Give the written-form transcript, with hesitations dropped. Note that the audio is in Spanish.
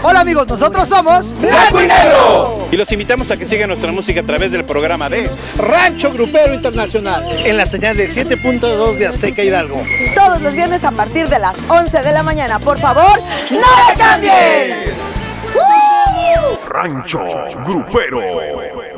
Hola amigos, nosotros somos Blanco y Negro. Y los invitamos a que sigan nuestra música a través del programa de Rancho Grupero Internacional, en la señal de 7.2 de Azteca Hidalgo. Todos los viernes a partir de las 11 de la mañana. Por favor, ¡no le cambien! Rancho Grupero.